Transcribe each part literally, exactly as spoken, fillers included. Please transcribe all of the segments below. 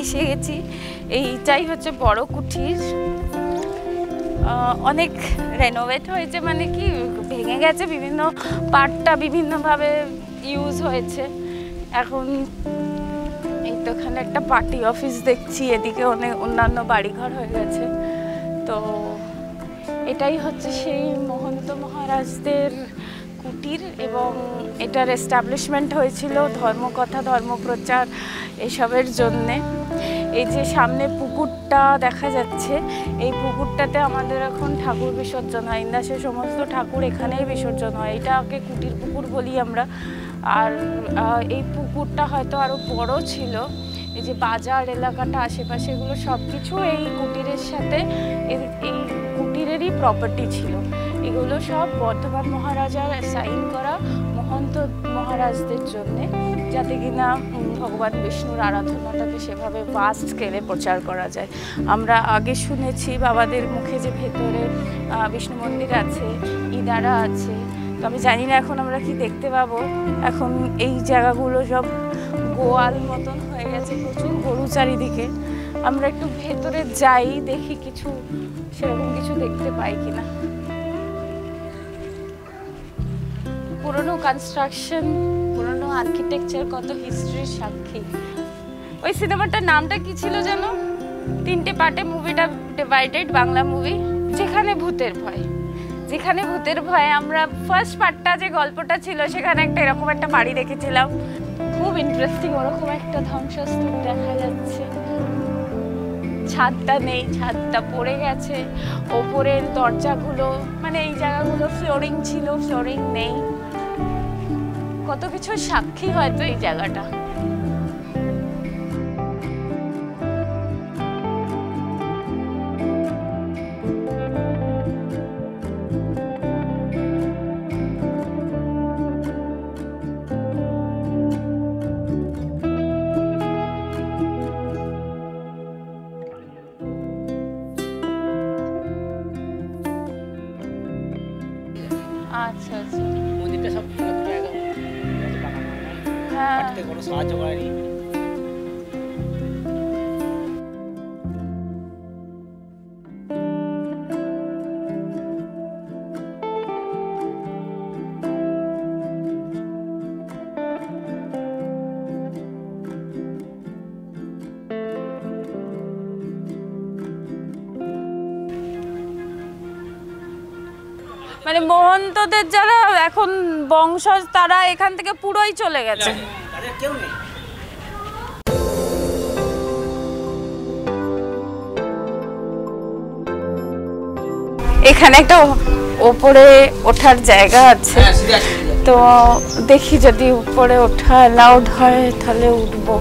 एसे गेছি এইটাই হচ্ছে বড় কুটির अनेक रेनोवेट হয়েছে মানে কি ভেঙে গেছে বিভিন্ন পার্টটা বিভিন্ন ভাবে ইউজ হয়েছে এখন এইখানে একটা পার্টি অফিস দেখছি এদিকে অনেক অন্যান্য বাড়িঘর হয়ে গেছে তো এটাই হচ্ছে সেই মহন্ত মহারাজদের কুটির এবং এটার এস্টাবলিশমেন্ট হয়েছিল ধর্মকথা ধর্মপ্রচার এসবের জন্য এই যে সামনে পুকুরটা দেখা যাচ্ছে এই পুকুরটাতে আমাদের এখন ঠাকুর বিসর্জন হয় ইন্দাসের সমস্ত ঠাকুর এখানেই বিসর্জন হয় এটাকে কুটির পুকুর বলি আমরা আর এই পুকুরটা হয়তো আরো বড় ছিল এই যে বাজার এলাকাটা আশেপাশে এগুলো সবকিছু এই কুটিরের সাথে এই কুটিরেরই প্রপার্টি ছিল এগুলো সব বর্ধমান মহারাজার সাইন করা মহন্ত মহারাজদের জন্য যাতে কিনা ভগবান বিষ্ণুর আরাধনাটাকে সেভাবে ভাস্ট স্কেলে প্রচার করা যায় আমরা আগে শুনেছি বাবাদের মুখে যে ভেতরে বিষ্ণু মন্দির আছে ইদারা আছে তবে জানি না এখন আমরা কি দেখতে পাবো এখন এই জায়গাগুলো সব গোয়াল মতন হয়ে গেছে প্রচুর গরু চারিদিকে আমরা একটু ভেতরে যাই দেখি কিছু সেরকম কিছু দেখতে পাই কিনা পুরনো কনস্ট্রাকশন পুরনো আর্কিটেকচার কত হিস্ট্রির সাক্ষী ওই সিনেমাটার নামটা কি ছিল জানো তিনটে পার্টে মুভিটা ডিভাইডেড বাংলা মুভি যেখানে ভূতের ভয় যেখানে ভূতের ভয় আমরা ফার্স্ট পার্টটা যে গল্পটা ছিল সেখানে একটা এরকম একটা বাড়ি দেখেছিলাম খুব ইন্টারেস্টিং ওরকম একটা ধ্বংসস্তূপ দেখা যাচ্ছে ছাদটা নেই ছাদটা পড়ে গেছে ওপরের দরজাগুলো মানে এই জায়গাগুলো ফ্লোরিং ছিল ফ্লোরিং নেই কত কিছু সাক্ষী হয়তো এই জায়গাটা अच्छा अच्छा मुझे तो सब लग जाएगा मुझे पता नहीं हाँ पट्टे को साथ जोड़ा नहीं মানে মহন্তদের যারা এখন বংশজ তারা এখান থেকে পুরোই চলে গেছে আরে কেউ নেই এখানে একটা উপরে ওঠার জায়গা আছে তো দেখি যদি উপরে ওঠা অ্যালাউড হয় তাহলে উঠবো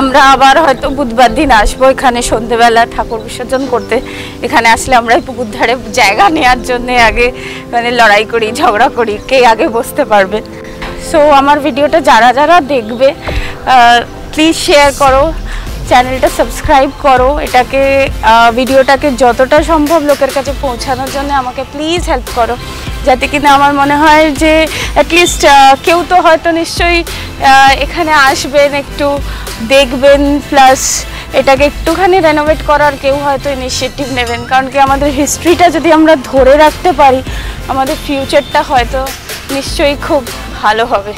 আমরা আবার হয়তো বুধবার দিন আসবো এখানে সন্ধ্যাবেলা ঠাকুর বিসর্জন করতে এখানে আসলে আমরা পুকুর ধারে জায়গা নেওয়ার জন্য আগে মানে লড়াই করি ঝগড়া করি কে আগে বসতে পারবে সো আমার ভিডিওটা যারা যারা দেখবে প্লিজ শেয়ার করো चैनल सबसक्राइब करो ये भिडियोटा के जोटा सम्भव लोकर का पहुँचानों जो प्लिज हेल्प करो जाते कि ना मन है जो एटलिस्ट क्यों तो है तो निश्चय एखे आसबें एकटू देखें प्लस एटा के एकटूखानी रेनोवेट करार क्यों है तो इनिशिएटिव नेबें कारण कि हमारे हिस्ट्रीटा जो हमें धरे रखते पारी हमारे फ्यूचरटा है तो निश्चय खूब भालो होबे।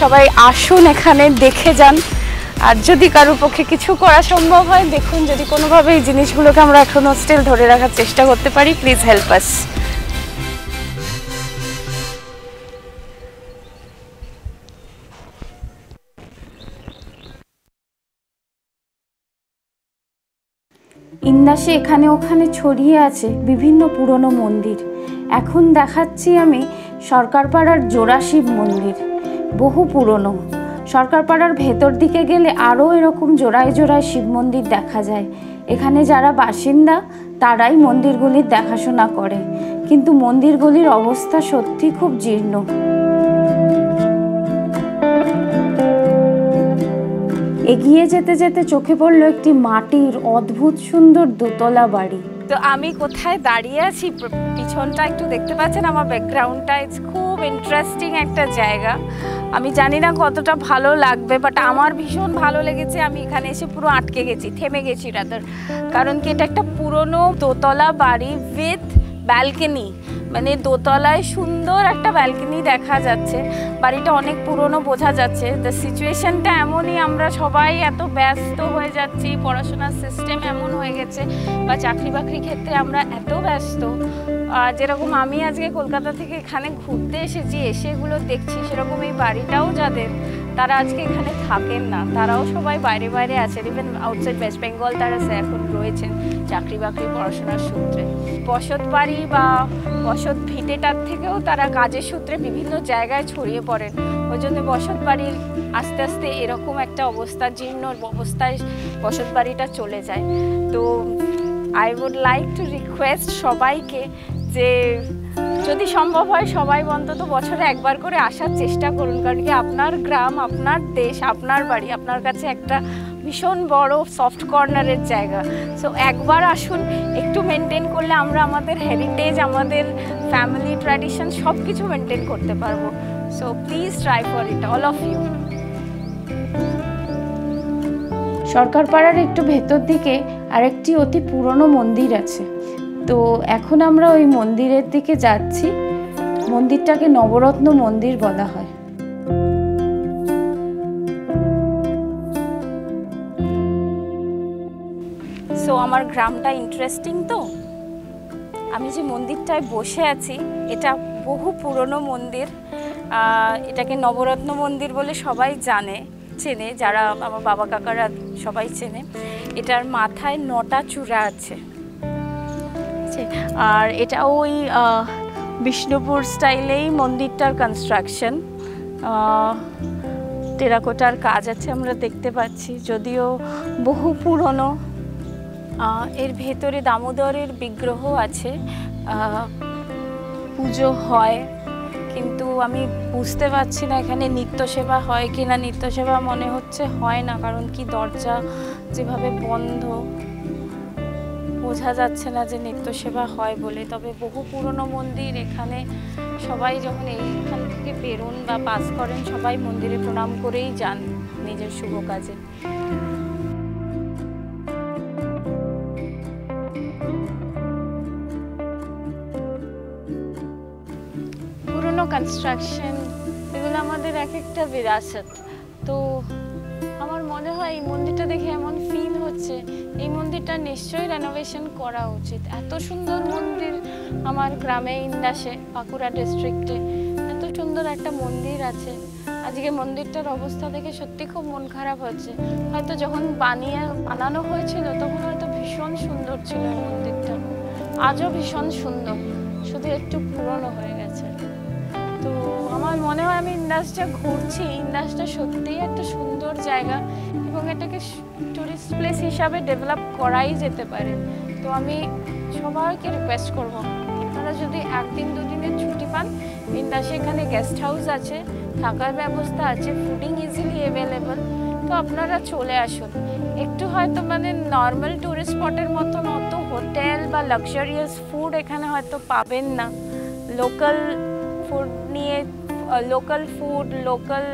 सबाई आसुन एखाने देखे जान और जदि कारो पक्षे किछु करा सम्भव है देखुन जदि कोनोभाबे जिनिसगुलोके आमरा एखोनो स्टिल धरे राखार चेष्टा करते पारी प्लिज हेल्प अस। इंदासे एखाने ओखाने छड़िए आछे विभिन्न पुरानो मंदिर एखन देखाच्छि आमि सरकारपाड़ार जोड़ा शिव मंदिर बहु पुरानो सरकारपाड़ार भेतर दिके गेले आरो एरकम जोड़ाय जोड़ाय शिव मंदिर देखा जाए। एखाने जारा बासिंदा ताराई मंदिरगुली देखाशोना करे किन्तु मंदिरगुलिर अवस्था सत्यि खूब जीर्ण। एगिए जेते जेते चोखे पड़लो एकटी माटिर अद्भुत सुंदर दोतला बाड़ी। तो आमी कोथाय दाड़िये आछि पिछनटा एकटु देखते पाच्छेन आमार बैकग्राउंडटा इट्स खूब इंटरेस्टिंग एकटा जायगा आमी जानि ना कतटा भालो लागबे बाट आमार भीषण भालो लेगेछे। आमी एखाने एसे पुरो आटके गेछि थेमे गेछि रादर कारण कि एटा एकटा पुरोनो दोतला बाड़ी विथ बालकनी माने दोतलाय सुंदर एक बालकनी देखा जाच्छे बाड़ीटा अनेक पुरानो बोझा जाच्छे। तो सिचुएशनटा एमनई आमरा सबाई एत व्यस्त हये जाच्छी पढ़ाशोनार सिस्टेम एमन हये गेछे बा चाकरी बाकरी क्षेत्रे आमरा एत व्यस्त जेरकम आमी आजके कलकाता थेके एखाने घुरते एसेछि एसे एगुलो देखछि सेरकम एई बाड़ीटाओ जादेर तारा आजके एखाने थाकेन ना ताराओ सबाई बाइरे बाइरे आछेन इभेन आउटसाइड वेस्ट बेंगल तारा एखन रयेछेन चाकरी बाकरी पढ़ाशोनार सूत्रे बसत बाड़ी बा बसत भिटेटार थेकेओ तारा काजेर सूत्रे विभिन्न जायगाय छड़िये पड़ेन ओई जोन्नो बसत बाड़ीर आस्ते आस्ते एरकम एकटा अवस्था जीर्ण अवस्थाय बसत बाड़ीटा चले जाय। तो I would like to request सबाइके जे यदि सम्भव है सबाई अंतत बछरे एकबार करे आसार चेष्टा करुन कारण कि आपनार ग्राम आपनार देश आपनार बाड़ी आपनार काछे एकटा भीषण बड़ो सफ्ट कर्नारेर जायगा। सो एकबार आसुन एकटू मेनटेन करले आमरा आमादेर हेरिटेज आमादेर फैमिली ट्रेडिशन सब किछु मेनटेन करते पारबो। So please try for it all of you. सरकारपाड़ार एकटू भेतर दिके आरेकटी अति पुरानो मंदिर आछे तो एखन आमरा ओई मंदिरेर दिके जाच्छि मंदिरटाके नवरत्न मंदिर बला हय। सो आमार ग्रामटा इंटरेस्टिंग तो आमी जे मंदिरटाय बसे आछि एटा बहु पुरानो मंदिर एटाके नवरत्न मंदिर बोले सबाई जाने चेने जारा आमार बाबा काकारा सबाई चेने। एटार माथाय नटा चूड़ा आछे और एटा ओई बिष्णुपुर स्टाइलेई मंदिरटार कन्स्ट्रक्शन टेराकोटार काज आछे आमरा देखते पाच्छी जदिओ बहु पुरानो। एर भेतरे दामोदरेर विग्रह आछे पूजो हय किन्तु आमी बुझते पारछि ना एखाने नित्य सेवा हय किना नित्य सेवा मने होच्छे हय ना कारण कि दरजा जेभावे बन्ध बोझा जाच्छे ना जे नित्य सेवा हय बोले। तबे बहु पुरानो मंदिर एखाने सबाई जखन एइखान थेके बेरोन बा पास करेन सबाई मंदिरे प्रणाम करेई जान निजेर शुभ काजे। कंस्ट्रक्शन एगुलो आमादेर एक एकटा विरासत तो आमार मने हय मंदिरटा देखे एमन फील होच्छे एई मंदिरटा निश्चयई रेनोवेशन करा उचित एत सुंदर मंदिर आमार ग्रामे इंदासे बाँकुड़ा डिस्ट्रिक्टे एत सुंदर एकटा मंदिर आछे। आजके मंदिरटार अवस्था देखे सत्यि खूब मन खाराप होच्छे हयतो जखन बानिये बानानो हयेछिलो तखन हयतो भीषण सुंदर छिलो मंदिरटा आजो भीषण सुंदर शुधु एकटु पुरानो हये गेछे। तो आमार मने हय आमी इंदासटा घुरछि इंदासटा सत्यिई एकटा सुंदर जायगा एबं एटाके टूरिस्ट प्लेस हिसाबे डेभेलप कराई जेते पारे। तो आमी सबाइके रिक्वेस्ट करब आपनारा जदि एक दिन दो दिनेर छुट्टी पान इंदासे एखाने गेस्ट हाउस आछे थाकार व्यवस्था आछे फुडिंग इजिली अवेलेबल तो अपनारा चले आसुन एकटू हयतो माने नर्मल टूरिस्ट स्पटर मतन अत होटेल बा लक्सारियास फूड एखाने हयतो पाबेन ना। लोकल फूड निये local food local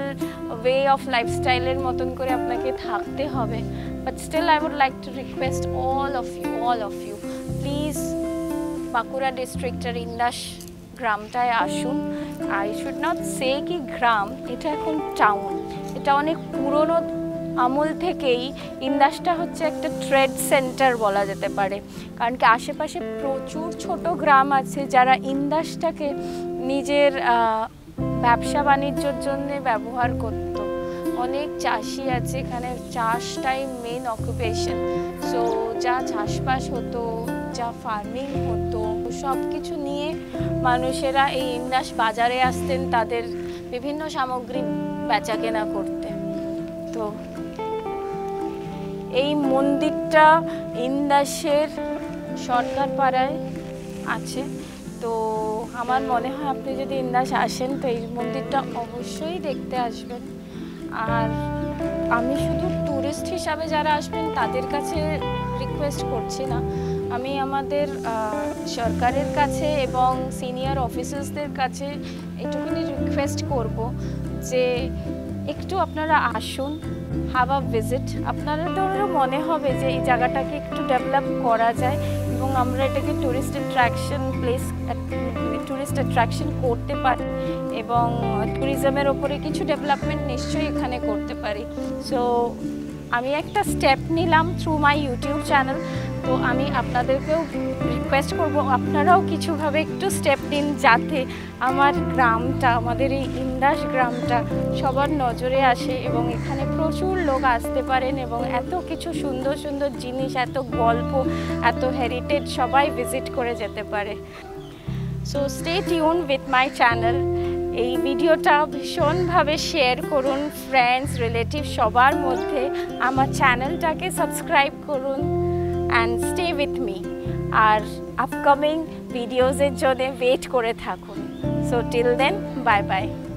way of लाइफस्टाइलेर मतन करे आपनाके थाकते होबे। But still I would like to request all of you all of you please Bankura डिस्ट्रिक्टर इंदास ग्रामटाय आसुन। आई शुड नट से कि ग्राम एटा एखन टाउन, एटा अनेक पुरोनो आमुल थेकेई इंदासटा होच्छे एक ट्रेड सेंटर बोला जेते पारे। कारण कि आशेपाशे प्रचुर छोटो ग्राम आछे जारा इंदासटाके निजेर व्यवसा बाणिज्यर जन्य व्यवहार करतो। अनेक चाषी आछे एखाने चाषटाई मेन अकुपेशन। सो जा चाषबास हतो जा फार्मिंग हतो सब किछु निये मानुषेरा एई इंदास बाजारे आसतेन तादेर विभिन्न सामग्री बेचा केना करते। तो এই মন্দিরটা ইন্দাসের সরকার পাড়ায় আছে। তো আমার মনে হয় আপনি যদি ইন্দাস আসেন তো এই মন্দিরটা অবশ্যই দেখতে আসবেন। আর আমি শুধু টুরিস্ট হিসাবে যারা আসবেন তাদের কাছে রিকোয়েস্ট করছি না, আমি আমাদের সরকারের কাছে এবং সিনিয়র অফিসারসদের কাছে এটুকুনি রিকোয়েস্ট করব যে একটু আপনারা আসুন, হাওয়া ভিজিট। আপনাদেরও মনে হবে যে এই জায়গাটাকে একটু ডেভেলপ করা যায় এবং আমরা এটাকে tourist attraction place tourist attraction করতে পারি এবং ট্যুরিজমের উপরে কিছু ডেভেলপমেন্ট নিশ্চয়ই এখানে করতে পারি। সো আমি একটা স্টেপ নিলাম থ্রু মাই ইউটিউব চ্যানেল। তো আমি আপনাদেরকেও রিকোয়েস্ট করব আপনারাও কিছুভাবে একটু স্টেপ নিন যাতে আমার গ্রামটা আমাদের এই ইন্দাস গ্রামটা সবার নজরে আসে এবং এখানে প্রচুর লোক আসতে পারেন এবং এত কিছু সুন্দর সুন্দর জিনিস এত গল্প এত হেরিটেজ সবাই ভিজিট করে যেতে পারে। So stay tune with my channel. এই ভিডিওটা ভীষণভাবে শেয়ার করুন ফ্রেন্ডস রিলেটিভ সবার মধ্যে, আমার চ্যানেলটাকে সাবস্ক্রাইব করুন অ্যান্ড স্টে উইথ মি। আর আপকামিং ভিডিওসের জন্য ওয়েট করে থাকুন। So till then bye by.